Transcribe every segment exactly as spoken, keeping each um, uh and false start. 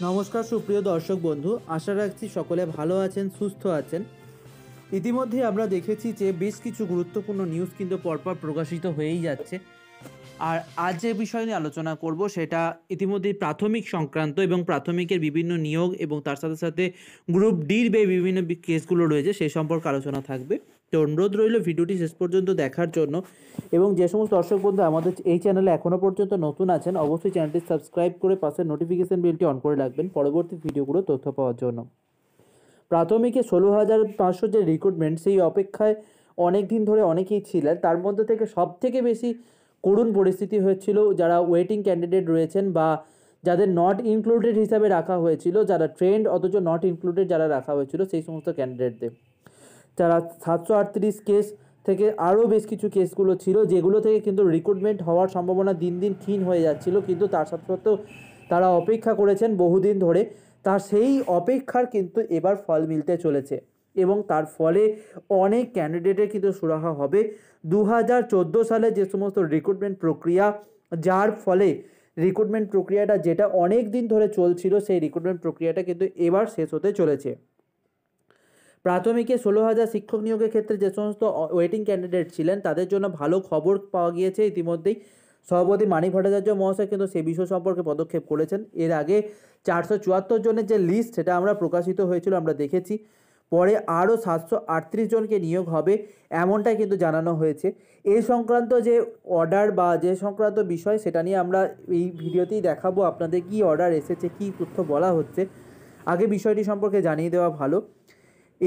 नमस्कार सुप्रिय दर्शक बंधु, आशा रखी सकले भालो आछेन, सुस्थ आछेन। इतिमध्ये आमरा देखेछि जे बेश किछु गुरुत्वपूर्ण निউজ किन्तु परपर प्रकाशित होयेई जाच्छे। आर आज जे विषय निये आलोचना करब सेटा इतिमध्ये प्राथमिक संक्रांत एबं प्राथमिकेर विभिन्न नियोग एबं तार साथे साथे ग्रुप डिर बे विभिन्न केसगुलो रयेछे सेई सम्पर्के आलोचना थाकबे। तो अनुरोध रइल भिडियोटी शेष पर्यन्त देखार जन्य एबं जे समस्त दर्शक बंधु आमादेर एई चैनेले एखोनो पर्यन्त नतुन आछेन अवश्यई चैनलटी सबस्क्राइब करे पाशे नोटिफिकेशन बेलटी अन करे राखबेन परबर्ती भिडियोगुलो तथ्य पाওয়ার जन्य। प्राथमिके षोलो हज़ार पाँचशो जे रिक्रुटमेंट सेई अपेक्षाय अनेक दिन धरे अनेकेई छिलेन, तार मध्य थेके सबथेके बेशी करुण परिस्थिति हयेछिलो जारा वेटिंग कैंडिडेट रयेछेन बा जादेर नट इनक्लुडेड हिसाबे राखा हयेछिलो, जारा ट्रेंड अथच नट इनक्लुडेड जारा राखा हयेछिलो सेई समस्त कैंडिडेटदेर। যারা সাতশো আটত্রিশ কেস থেকে আরও বেশ কিছু কেসগুলো ছিল যেগুলো থেকে কিন্তু রিক্রুটমেন্ট হওয়ার সম্ভাবনা দিন দিন ক্ষীণ হয়ে যাচ্ছিল, কিন্তু তার সত্ত্বেও তারা অপেক্ষা করেছেন বহুদিন ধরে। তার সেই অপেক্ষার কিন্তু এবার ফল মিলতে চলেছে এবং তার ফলে অনেক ক্যান্ডিডেটের কিন্তু সুরাহা হবে। দু হাজার চোদ্দো সালে যে সমস্ত রিক্রুটমেন্ট প্রক্রিয়া, যার ফলে রিক্রুটমেন্ট প্রক্রিয়াটা যেটা অনেক দিন ধরে চলছিল সেই রিক্রুটমেন্ট প্রক্রিয়াটা কিন্তু এবার শেষ হতে চলেছে। प्राथमिके षोलो हज़ार शिक्षक नियोग क्षेत्र में जे समस्त वेटिंग कैंडिडेट छिलेन तादेर जोन्नो भालो खबर पावा गियेछे। इतिमध्ये सभापति मानिक भट्टाचार्य महोदय किन्तु सेई विषय सम्पर्के पदक्षेप करेछेन। एर आगे चारशो चुयात्तर जनेर जे लिस्ट सेटा आमरा प्रकाशित होयेछिलो आमरा देखेछि, परे आरो सातशो आठत्रिश जनके नियोग होबे एमनटा किन्तु जानानो होयेछे। एई संक्रांत जे अर्डार बा जे संक्रांत विषय सेटा निये आमरा एई भिडियोतेई देखाबो आपनादेर कि अर्डार एसेछे, कि तथ्य बला होच्छे। आगे विषयटी सम्पर्के जानिये देवा भालो।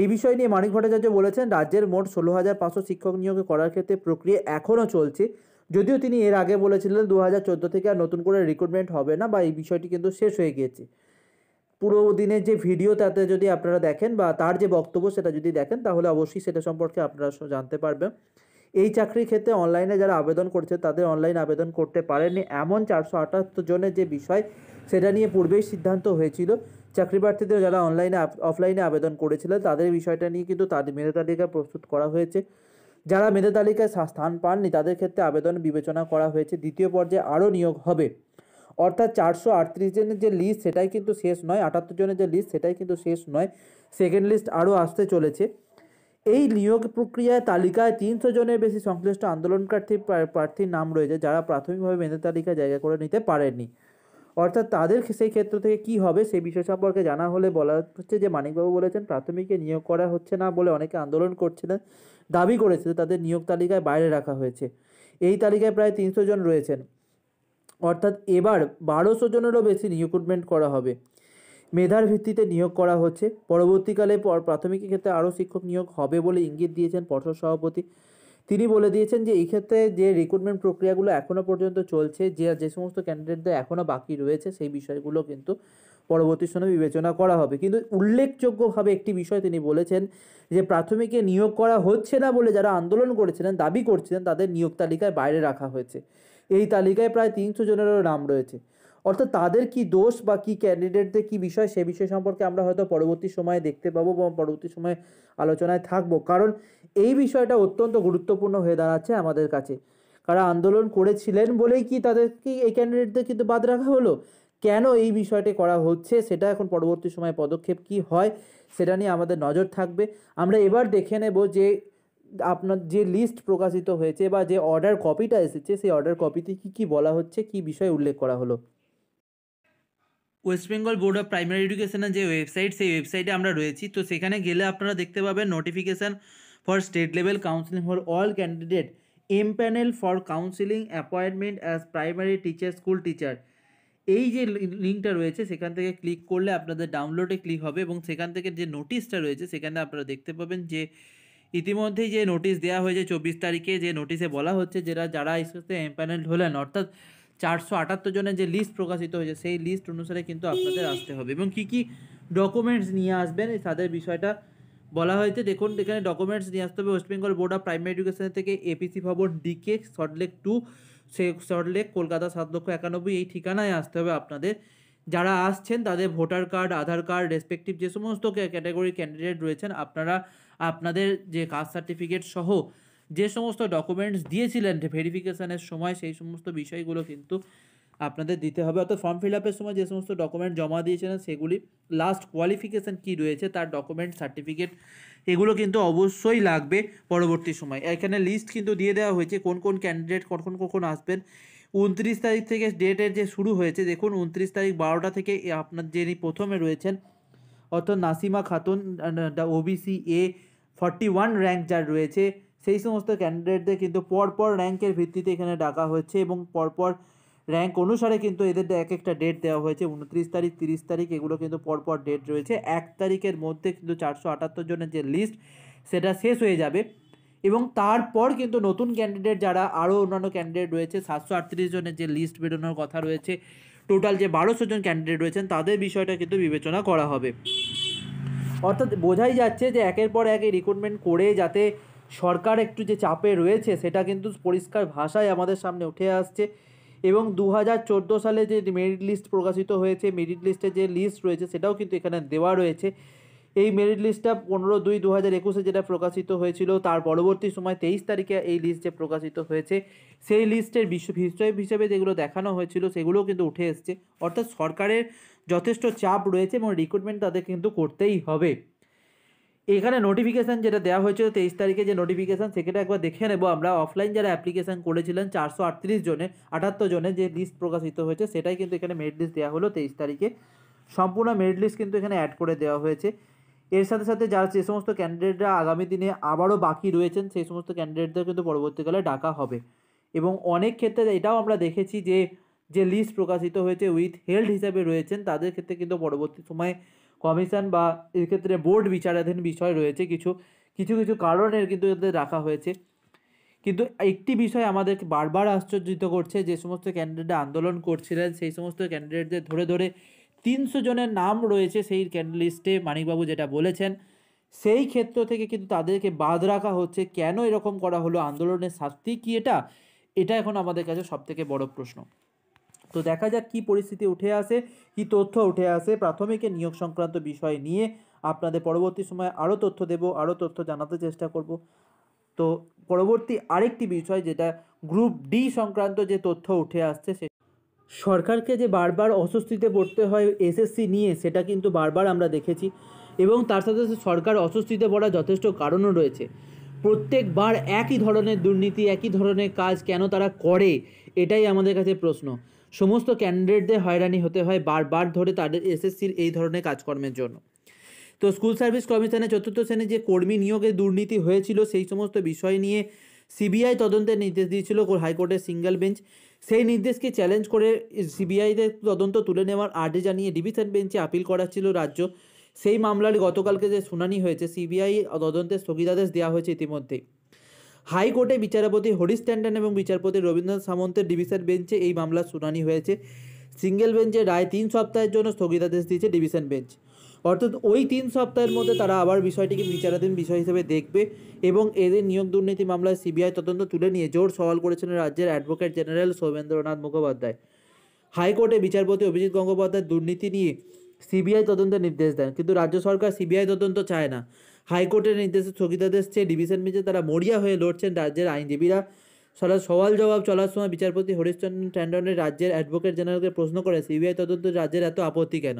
এই বিষয় নিয়ে মানিক ভট্টাচার্য বলেছেন রাজ্যের মোট ষোলো হাজার পাঁচশো শিক্ষক নিয়োগ করার ক্ষেত্রে প্রক্রিয়া এখনও চলছে, যদিও তিনি এর আগে বলেছিলেন দু হাজার চোদ্দো থেকে আর নতুন করে রিক্রুটমেন্ট হবে না বা এই বিষয়টি কিন্তু শেষ হয়ে গিয়েছে। পুরো দিনের যে ভিডিও তাতে যদি আপনারা দেখেন বা তার যে বক্তব্য সেটা যদি দেখেন তাহলে অবশ্যই সেটা সম্পর্কে আপনারা জানতে পারবেন। এই চাকরির ক্ষেত্রে অনলাইনে যারা আবেদন করছে তাদের অনলাইন আবেদন করতে পারেননি এমন চারশো আটাত্তর জনের যে বিষয় সেটা নিয়ে পূর্বেই সিদ্ধান্ত হয়েছিল। চাকরি প্রার্থীদের যারা অনলাইনে অফলাইনে আবেদন করেছিলেন তাদের বিষয়টা নিয়ে কিন্তু তাদের মেধা তালিকা প্রস্তুত করা হয়েছে। যারা মেধা তালিকায় স্থান পাননি তাদের ক্ষেত্রে আবেদন বিবেচনা করা হয়েছে। দ্বিতীয় পর্যায়ে আরও নিয়োগ হবে, অর্থাৎ চারশো আটত্রিশ জনের যে লিস্ট সেটাই কিন্তু শেষ নয়, আটাত্তর জনের যে লিস্ট সেটাই কিন্তু শেষ নয়, সেকেন্ড লিস্ট আরও আসতে চলেছে। এই নিয়োগ প্রক্রিয়ায় তালিকায় তিনশো জনের বেশি সংশ্লিষ্ট আন্দোলনকারী প্রার্থীর নাম রয়েছে যারা প্রাথমিকভাবে মেধা তালিকায় জায়গা করে নিতে পারেননি, অর্থাৎ তাদের সেই ক্ষেত্র থেকে কী হবে সেই বিষয় সম্পর্কে জানা হলে বলা হচ্ছে যে মানিকবাবু বলেছেন প্রাথমিকে নিয়োগ করা হচ্ছে না বলে অনেকে আন্দোলন করছিলেন, দাবি করেছিল তাদের নিয়োগ তালিকায় বাইরে রাখা হয়েছে। এই তালিকায় প্রায় তিনশো জন রয়েছেন, অর্থাৎ এবার বারোশো জনেরও বেশি রিক্রুটমেন্ট করা হবে, মেধার ভিত্তিতে নিয়োগ করা হচ্ছে। পরবর্তীকালে প্রাথমিকের ক্ষেত্রে আরও শিক্ষক নিয়োগ হবে বলে ইঙ্গিত দিয়েছেন পর্ষদ সভাপতি। তিনি বলে দিয়েছেন যে এই ক্ষেত্রে যে রিক্রুটমেন্ট প্রক্রিয়াগুলো এখনও পর্যন্ত চলছে, যে যে সমস্ত ক্যান্ডিডেটদের এখনও বাকি রয়েছে সেই বিষয়গুলো কিন্তু পরবর্তী সময়ে বিবেচনা করা হবে। কিন্তু উল্লেখযোগ্যভাবে একটি বিষয় তিনি বলেছেন যে প্রাথমিকে নিয়োগ করা হচ্ছে না বলে যারা আন্দোলন করেছিলেন, দাবি করছিলেন তাদের নিয়োগ তালিকায় বাইরে রাখা হয়েছে। এই তালিকায় প্রায় তিনশো জনেরও নাম রয়েছে, অর্থাৎ তাদের কি দোষ বা কী ক্যান্ডিডেটদের কী বিষয় সে বিষয় সম্পর্কে আমরা হয়তো পরবর্তী সময়ে দেখতে পাবো বা পরবর্তী সময়ে আলোচনায় থাকবো, কারণ এই বিষয়টা অত্যন্ত গুরুত্বপূর্ণ হয়ে দাঁড়াচ্ছে আমাদের কাছে। কারা আন্দোলন করেছিলেন বলেই কি তাদের কি এই ক্যান্ডিডেটদের কিন্তু বাদ রাখা হলো, কেন এই বিষয়টি করা হচ্ছে সেটা এখন পরবর্তী সময়ে পদক্ষেপ কি হয় সেটা নিয়ে আমাদের নজর থাকবে। আমরা এবার দেখে নেব যে আপনার যে লিস্ট প্রকাশিত হয়েছে বা যে অর্ডার কপিটা এসেছে সেই অর্ডার কপিতে কী কী বলা হচ্ছে, কী বিষয় উল্লেখ করা হলো। West Bengal board of primary এডুকেশনের যে ওয়েবসাইট সেই ওয়েবসাইটে আমরা রয়েছি, তো সেখানে গেলে আপনারা দেখতে পাবেন notification for state level counselling for all candidate empanel for counselling appointment as primary teacher school teacher, এই যে লিঙ্কটা রয়েছে সেখান থেকে ক্লিক করলে আপনাদের ডাউনলোডে ক্লিক হবে এবং সেখান থেকে যে নোটিশটা রয়েছে সেখানে আপনারা দেখতে পাবেন যে ইতিমধ্যেই যে নোটিশ দেওয়া হয়েছে চব্বিশ তারিখে, যে নোটিশে বলা হচ্ছে যারা যারা এই সাথে এমপ্যানেলড হলেন, অর্থাৎ চারশো আটাত্তর জনের যে লিস্ট প্রকাশিত হয়েছে সেই লিস্ট অনুসারে কিন্তু আপনাদের আসতে হবে এবং কী কী ডকুমেন্টস নিয়ে আসবেন তাদের বিষয়টা বলা হয়েছে। দেখুন এখানে ডকুমেন্টস নিয়ে আসতে হবে West Bengal board of primary education থেকে এপিসি ভবন ডিকে সল্টলেক টু সে সল্টলেক কলকাতা সাত লক্ষ একানব্বই এই ঠিকানায় আসতে হবে আপনাদের। যারা আসছেন তাদের voter card, Aadhaar card, respective যে সমস্ত ক্যাটাগরির ক্যান্ডিডেট রয়েছেন আপনারা আপনাদের যে কাস্ট সার্টিফিকেট সহ যে সমস্ত ডকুমেন্টস দিয়েছিলেন ভেরিফিকেশানের সময় সেই সমস্ত বিষয়গুলো কিন্তু আপনাদের দিতে হবে। অর্থাৎ ফর্ম ফিল আপের সময় যে সমস্ত ডকুমেন্ট জমা দিয়েছিলেন সেগুলি লাস্ট কোয়ালিফিকেশান কী রয়েছে তার ডকুমেন্ট সার্টিফিকেট এগুলো কিন্তু অবশ্যই লাগবে পরবর্তী সময়। এখানে লিস্ট কিন্তু দিয়ে দেওয়া হয়েছে কোন কোন ক্যান্ডিডেট কখন কখন আসবেন। উনত্রিশ তারিখ থেকে ডেটের যে শুরু হয়েছে দেখুন উনত্রিশ তারিখ বারোটা থেকে আপনার যিনি প্রথমে রয়েছেন অর্থাৎ Nasima Khatun OBC A forty one rank যার রয়েছে সেই সমস্ত ক্যান্ডিডেটদের কিন্তু পরপর র্যাঙ্কের ভিত্তিতে এখানে ডাকা হয়েছে এবং পরপর র্যাঙ্ক অনুসারে কিন্তু এদের এক একটা ডেট দেওয়া হয়েছে। উনত্রিশ তারিখ তিরিশ তারিখ এগুলো কিন্তু পরপর ডেট রয়েছে। এক তারিখের মধ্যে কিন্তু চারশো আটাত্তর জনের যে লিস্ট সেটা শেষ হয়ে যাবে এবং তারপর কিন্তু নতুন ক্যান্ডিডেট যারা আরও অন্যান্য ক্যান্ডিডেট রয়েছে সাতশো আটত্রিশ জনের যে লিস্ট বেরোনোর কথা রয়েছে টোটাল যে বারোশো জন ক্যান্ডিডেট রয়েছেন তাদের বিষয়টা কিন্তু বিবেচনা করা হবে। অর্থাৎ বোঝাই যাচ্ছে যে একের পর এক রিক্রুটমেন্ট করে যাতে সরকার একটু যে চাপে রয়েছে সেটা কিন্তু পরিষ্কার ভাষায় আমাদের সামনে উঠে আসছে। এবং দু হাজার চোদ্দো সালে যে মেরিট লিস্ট প্রকাশিত হয়েছে মেরিট লিস্টে যে লিস্ট রয়েছে সেটাও কিন্তু এখানে দেওয়া রয়েছে। এই মেরিট লিস্টটা পনেরো দুই দু হাজার একুশে যেটা প্রকাশিত হয়েছিল তার পরবর্তী সময় তেইশ তারিখে এই লিস্ট যে প্রকাশিত হয়েছে সেই লিস্টের বিষয় হিসেবে যেগুলো দেখানো হয়েছিল সেগুলোও কিন্তু উঠে এসছে। অর্থাৎ সরকারের যথেষ্ট চাপ রয়েছে এবং রিক্রুটমেন্ট তাদের কিন্তু করতেই হবে। এখানে নোটিফিকেশান যেটা দেওয়া হয়েছিল তেইশ তারিখে যে নোটিফিকেশান সেটা একবার দেখে নেব আমরা। অফলাইন যারা অ্যাপ্লিকেশান করেছিলেন চারশো আটত্রিশ জনে আটাত্তর জনে যে লিস্ট প্রকাশিত হয়েছে সেটাই কিন্তু এখানে মেরিট লিস্ট দেওয়া হলো তেইশ তারিখে। সম্পূর্ণ মেরিট লিস্ট কিন্তু এখানে অ্যাড করে দেওয়া হয়েছে। এর সাথে সাথে যারা যে সমস্ত ক্যান্ডিডেটরা আগামী দিনে আবারও বাকি রয়েছেন সেই সমস্ত ক্যান্ডিডেটদের কিন্তু পরবর্তীকালে ডাকা হবে। এবং অনেক ক্ষেত্রে এটাও আমরা দেখেছি যে যে লিস্ট প্রকাশিত হয়েছে উইথ হেল্ড হিসাবে রয়েছেন তাদের ক্ষেত্রে কিন্তু পরবর্তী সময়ে কমিশন বা এর ক্ষেত্রে বোর্ড বিচারাধীন বিষয় রয়েছে। কিছু কিছু কিছু কারণের কিন্তু এদের রাখা হয়েছে। কিন্তু একটি বিষয় আমাদেরকে বারবার আশ্চর্যিত করছে, যে সমস্ত ক্যান্ডিডেট আন্দোলন করছিলেন সেই সমস্ত ক্যান্ডিডেটদের ধরে ধরে তিনশো জনের নাম রয়েছে সেই ক্যান্ডিডেট লিস্টে মানিকবাবু যেটা বলেছেন, সেই ক্ষেত্র থেকে কিন্তু তাদেরকে বাদ রাখা হচ্ছে। কেন এরকম করা হলো? আন্দোলনের শাস্তি কি এটা? এটা এখন আমাদের কাছে সবথেকে বড় প্রশ্ন। তো দেখা যাক কী পরিস্থিতি উঠে আসে, কি তথ্য উঠে আসে প্রাথমিকে নিয়োগ সংক্রান্ত বিষয় নিয়ে। আপনাদের পরবর্তী সময়ে আরও তথ্য দেব, আরও তথ্য জানাতে চেষ্টা করব। তো পরবর্তী আরেকটি বিষয় যেটা গ্রুপ ডি সংক্রান্ত যে তথ্য উঠে আসছে, সে সরকারকে যে বারবার অস্বস্তিতে পড়তে হয় এসএসসি নিয়ে সেটা কিন্তু বারবার আমরা দেখেছি। এবং তার সাথে সাথে সরকার অস্বস্তিতে পড়ার যথেষ্ট কারণও রয়েছে। প্রত্যেকবার একই ধরনের দুর্নীতি, একই ধরনের কাজ কেন তারা করে, এটাই আমাদের কাছে প্রশ্ন। সমস্ত ক্যান্ডিডেটদের হয়রানি হতে হয় বারবার ধরে তাদের এসএসসির এই ধরনের কাজকর্মের জন্য। তো স্কুল সার্ভিস কমিশনে চতুর্থ শ্রেণীর যে কর্মী নিয়োগে দুর্নীতি হয়েছিল সেই সমস্ত বিষয় নিয়ে সিবিআই তদন্তের নির্দেশ দিয়েছিল হাইকোর্টের সিঙ্গেল বেঞ্চ। সেই নির্দেশকে চ্যালেঞ্জ করে সিবিআইদের তদন্ত তুলে নেওয়ার আর্জি জানিয়ে ডিভিশন বেঞ্চে আপিল করাচ্ছিল রাজ্য। সেই মামলার গতকালকে যে শুনানি হয়েছে সিবিআই তদন্তের স্থগিতাদেশ দেওয়া হয়েছে ইতিমধ্যেই। হাইকোর্টে বিচারপতি হরিশ ট্যান্ডন এবং বিচারপতি রবীন্দ্রনাথ সামন্তের ডিভিশন বেঞ্চে এই মামলার শুনানি হয়েছে। সিঙ্গেল বেঞ্চের রায় তিন সপ্তাহের জন্য স্থগিতাদেশ দিয়েছে ডিভিশন বেঞ্চ। অর্থাৎ ওই তিন সপ্তাহের মধ্যে তারা আবার বিষয়টিকে বিচারাধীন বিষয় হিসেবে দেখবে। এবং এদের নিয়োগ দুর্নীতি মামলায় সিবিআই তদন্ত তুলে নিয়ে জোর সওয়াল করেছিলেন রাজ্যের অ্যাডভোকেট জেনারেল সৌমেন্দ্রনাথ মুখোপাধ্যায়। হাইকোর্টে বিচারপতি অভিজিৎ গঙ্গোপাধ্যায় দুর্নীতি নিয়ে সিবিআই তদন্তের নির্দেশ দেন, কিন্তু রাজ্য সরকার সিবিআই তদন্ত চায় না। হাইকোর্টের নির্দেশে স্থগিতাদেশ চেয়ে ডিভিশন বেঞ্চে তারা মরিয়া হয়ে লড়ছেন রাজ্যের আইনজীবীরা। সারা সওয়াল জবাব চলার সময় বিচারপতি হরিশচন্দ্র ট্যান্ডনের রাজ্যের অ্যাডভোকেট জেনারেলকে প্রশ্ন করে সিবিআই তদন্ত রাজ্যের এত আপত্তি কেন?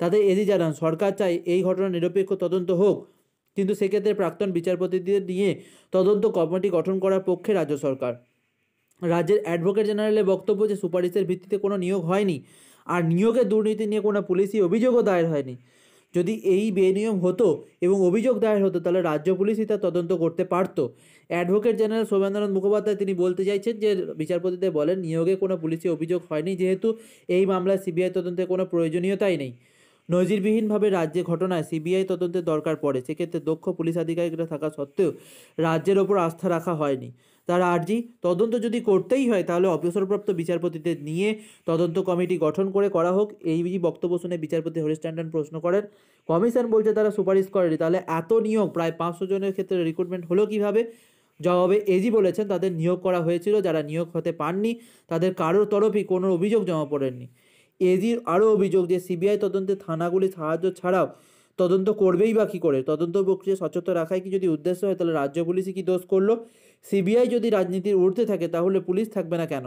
তাদের এজি জানান সরকার চায় এই ঘটনা নিরপেক্ষ তদন্ত হোক, কিন্তু সেক্ষেত্রে প্রাক্তন বিচারপতিদের নিয়ে তদন্ত কমিটি গঠন করার পক্ষে রাজ্য সরকার। রাজ্যের অ্যাডভোকেট জেনারেলের বক্তব্য যে সুপারিশের ভিত্তিতে কোনো নিয়োগ হয়নি, আর নিয়োগের দুর্নীতি নিয়ে কোনো পুলিশি অভিযোগও দায়ের হয়নি। যদি এই বেনিয়ম হতো এবং অভিযোগ দায়ের হতো তাহলে রাজ্য পুলিশই তা তদন্ত করতে পারত। অ্যাডভোকেট জেনারেল সৌমেন্দ্রনাথ মুখোপাধ্যায় তিনি বলতে চাইছেন যে বিচারপতিদের বলেন নিয়োগে কোনো পুলিশি অভিযোগ হয়নি, যেহেতু এই মামলায় সিবিআই তদন্তের কোনো প্রয়োজনীয়তাই নেই। নজিরবিহীনভাবে রাজ্যে ঘটনায় সিবিআই তদন্তের দরকার পড়ে, সেক্ষেত্রে দক্ষ পুলিশ আধিকারিকরা থাকা সত্ত্বেও রাজ্যের ওপর আস্থা রাখা হয়নি। তার আর্জি তদন্ত যদি করতেই হয় তাহলে অবসরপ্রাপ্ত বিচারপতিদের নিয়ে তদন্ত কমিটি গঠন করে করা হোক। এই বক্তব্য শুনে বিচারপতি হরিশ ট্যান্ডন প্রশ্ন করেন কমিশন বলছে তারা সুপারিশ করেনি, তাহলে এত নিয়োগ প্রায় পাঁচশো জনের ক্ষেত্রে রিক্রুটমেন্ট হলো কীভাবে? জবাবে এজি বলেছেন তাদের নিয়োগ করা হয়েছিল, যারা নিয়োগ হতে পারনি তাদের কারোর তরফই কোনো অভিযোগ জমা পড়েননি। এজির আরও অভিযোগ যে সিবিআই তদন্তে থানাগুলি সাহায্য ছাড়াও তদন্ত করবেই বা কী করে? তদন্ত প্রক্রিয়া সচেতন রাখাই কি যদি উদ্দেশ্য হয় তাহলে রাজ্য পুলিশই কি দোষ করলো? সিবিআই যদি রাজনীতির ঊর্ধ্বে থাকে তাহলে পুলিশ থাকবে না কেন?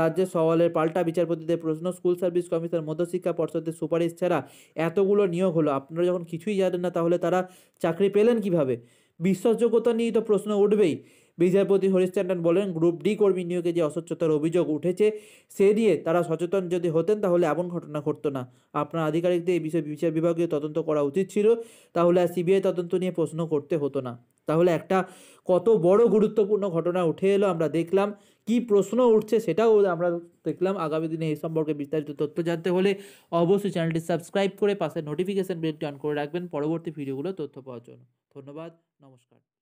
রাজ্যের সওয়ালের পাল্টা বিচারপতিদের প্রশ্ন, স্কুল সার্ভিস কমিশন মধ্যশিক্ষা পর্ষদের সুপারিশ ছাড়া এতগুলো নিয়োগ হলো, আপনারা যখন কিছুই জানেন না তাহলে তারা চাকরি পেলেন কিভাবে? বিশ্বাসযোগ্যতা নিয়ে তো প্রশ্ন উঠবেই। বিচারপতি হরিশ ট্যান্ডন বলেন, গ্রুপ ডি কর্মী নিয়োগে যে অস্বচ্ছতার অভিযোগ উঠেছে সে নিয়ে তারা সচেতন যদি হতেন তাহলে এমন ঘটনা ঘটতো না। আপনার আধিকারিকদের এই বিষয়ে বিচার বিভাগীয় তদন্ত করা উচিত ছিল, তাহলে আর সিবিআই তদন্ত নিয়ে প্রশ্ন করতে হতো না। তাহলে একটা কত বড় গুরুত্বপূর্ণ ঘটনা উঠে এলো, আমরা দেখলাম কি প্রশ্ন উঠছে সেটাও আমরা দেখলাম। আগামী দিনে এই সম্পর্কে বিস্তারিত তথ্য জানতে হলে অবশ্যই চ্যানেলটি সাবস্ক্রাইব করে পাশে নোটিফিকেশন বেলটি অন করে রাখবেন পরবর্তী ভিডিওগুলো তথ্য পাওয়ার জন্য। ধন্যবাদ, নমস্কার।